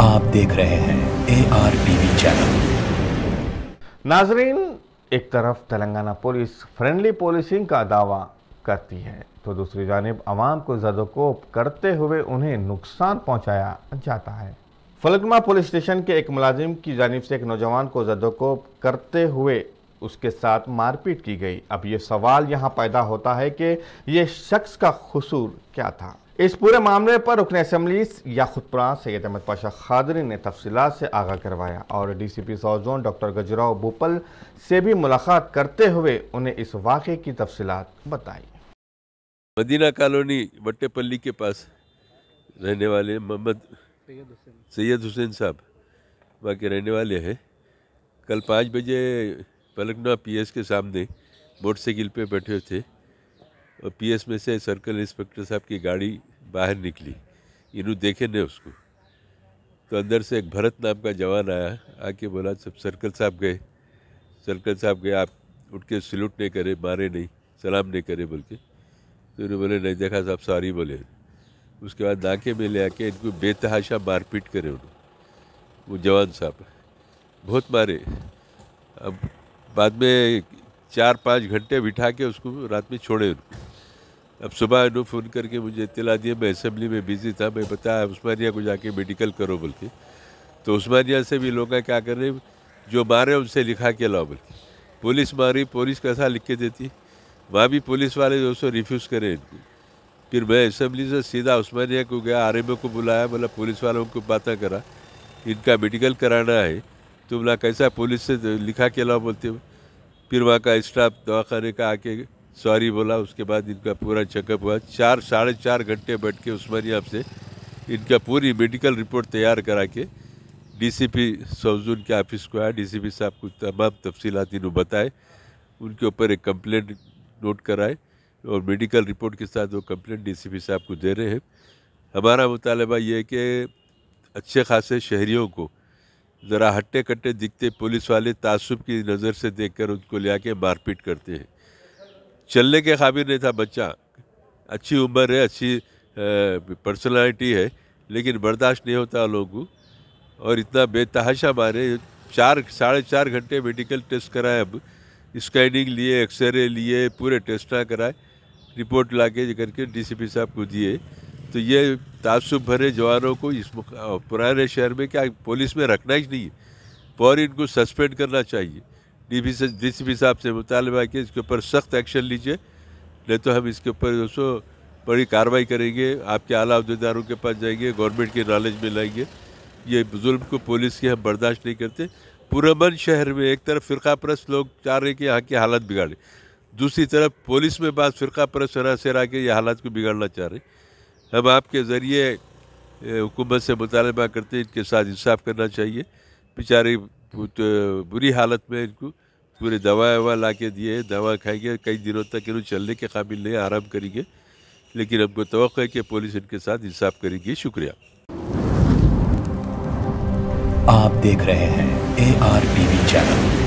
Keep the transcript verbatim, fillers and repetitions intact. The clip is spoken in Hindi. आप देख रहे हैं A R P V channel. नाजरीन, एक तरफ तेलंगाना पुलिस फ्रेंडली पुलिसिंग का दावा करती है तो दूसरी जानिब आवाम को जदोकोब करते हुए उन्हें नुकसान पहुंचाया जाता है। फलकमा पुलिस स्टेशन के एक मुलाजिम की जानिब से एक नौजवान को जदोकोब करते हुए उसके साथ मारपीट की गई। अब ये सवाल यहाँ पैदा होता है कि ये शख्स का कसूर क्या था। इस पूरे मामले पर रुकन इसम्बलीस या खुदपुरा सैयद अहमद पाशा खादरी ने तफसीलात से आगाह करवाया और D C P south zone doctor Gajrao Bhupal से भी मुलाकात करते हुए उन्हें इस वाक़े की तफसीलात बताई। मदीना कॉलोनी वट्टेपल्ली के पास रहने वाले मोहम्मद सैयद हुसैन साहब वहाँ के रहने वाले हैं। कल पाँच बजे फलकमा पी एस के सामने मोटरसाइकिल पे बैठे हुए थे और पी एस में से सर्कल इंस्पेक्टर साहब की गाड़ी बाहर निकली। इन्होंने देखे नहीं उसको, तो अंदर से एक भरत नाम का जवान आया, आके बोला सब सर्कल साहब गए, सर्कल साहब गए, आप उठ के सल्यूट नहीं करे, मारे नहीं, सलाम नहीं करे बोल के। तो इन्होंने बोले नहीं देखा साहब, सॉरी बोले। उसके बाद नाके में ले आके इनको बेतहाशा मारपीट करे उन्होंने, वो जवान साहब बहुत मारे। अब बाद में चार पाँच घंटे बिठा के उसको रात में छोड़े उनको। अब सुबह इन्होंने फ़ोन करके मुझे इतला दिया, मैं असम्बली में बिज़ी था, मैं बताया उस्मानिया को जाके मेडिकल करो बोल के। तो उस्मानिया से भी लोग क्या कर रहे, जो मारे उनसे लिखा के लाओ बोल के। पुलिस मारी, पुलिस कैसा लिख के देती, वहाँ भी पुलिस वाले जो सो रिफ्यूज़ करे इनको। फिर मैं असम्बली से सीधा उस्मानिया को गया, आर एम ओ को बुलाया, बोला पुलिस वालों को बातें करा, इनका मेडिकल कराना है, तुम ना कैसा पुलिस से लिखा के लाओ बोलते हो। फिर वहाँ का स्टाफ दवाखाने का आके सॉरी बोला। उसके बाद इनका पूरा चेकअप हुआ, चार साढ़े चार घंटे बैठ के उस्मानिया से इनका पूरी मेडिकल रिपोर्ट तैयार करा के D C P south zone के ऑफिस को आया। डी सी पी साहब को तमाम तफसीलात इन्होंने बताए, उनके ऊपर एक कंप्लेंट नोट कराए और मेडिकल रिपोर्ट के साथ वो कंप्लेंट डी सी पी साहब को दे रहे हैं। हमारा मुतालबा ये है कि अच्छे खासे शहरियों को ज़रा हट्टे कट्टे दिखते पुलिस वाले तासुब की नज़र से देखकर उनको ले आके मारपीट करते हैं। चलने के काबिल नहीं था बच्चा, अच्छी उम्र है, अच्छी पर्सनालिटी है, लेकिन बर्दाश्त नहीं होता लोगों को, और इतना बेतहाशा मारे। चार साढ़े चार घंटे मेडिकल टेस्ट कराए, अब स्कैनिंग लिए, एक्सरे लिए, पूरे टेस्टा कराए, रिपोर्ट ला के करके डी सी पी साहब को दिए। तो ये तासुब भरे जवानों को इस पुराने शहर में क्या पुलिस में रखना ही नहीं है, फौरी इनको सस्पेंड करना चाहिए। डीपी से डीसीपी साहब से मुतालबा है कि इसके ऊपर सख्त एक्शन लीजिए, नहीं तो हम इसके ऊपर जो सो बड़ी कार्रवाई करेंगे, आपके आला अहदेदारों के पास जाएंगे, गवर्नमेंट के नॉलेज में लाएंगे। ये जुल्म को पुलिस की हम बर्दाश्त नहीं करते। पुरमन शहर में एक तरफ फ़िरका परस्त लोग चाह रहे कि यहाँ की हालत बिगाड़े, दूसरी तरफ पुलिस में बाद फ़िरका परस्त सरासर आके ये हालात को बिगाड़ना चाह रहे। हम आपके ज़रिए हुकूमत से मुतालबा करते हैं इनके साथ इंसाफ करना चाहिए। बेचारे बुरी हालत में इनको पूरे दवा ववा ला के दिए, दवा खाएंगे, कई दिनों तक इन्होंने चलने के काबिल नहीं, आराम करेंगे, लेकिन हमको तवक्को है कि पुलिस इनके साथ इंसाफ करेगी। शुक्रिया। आप देख रहे हैं A R P V channel.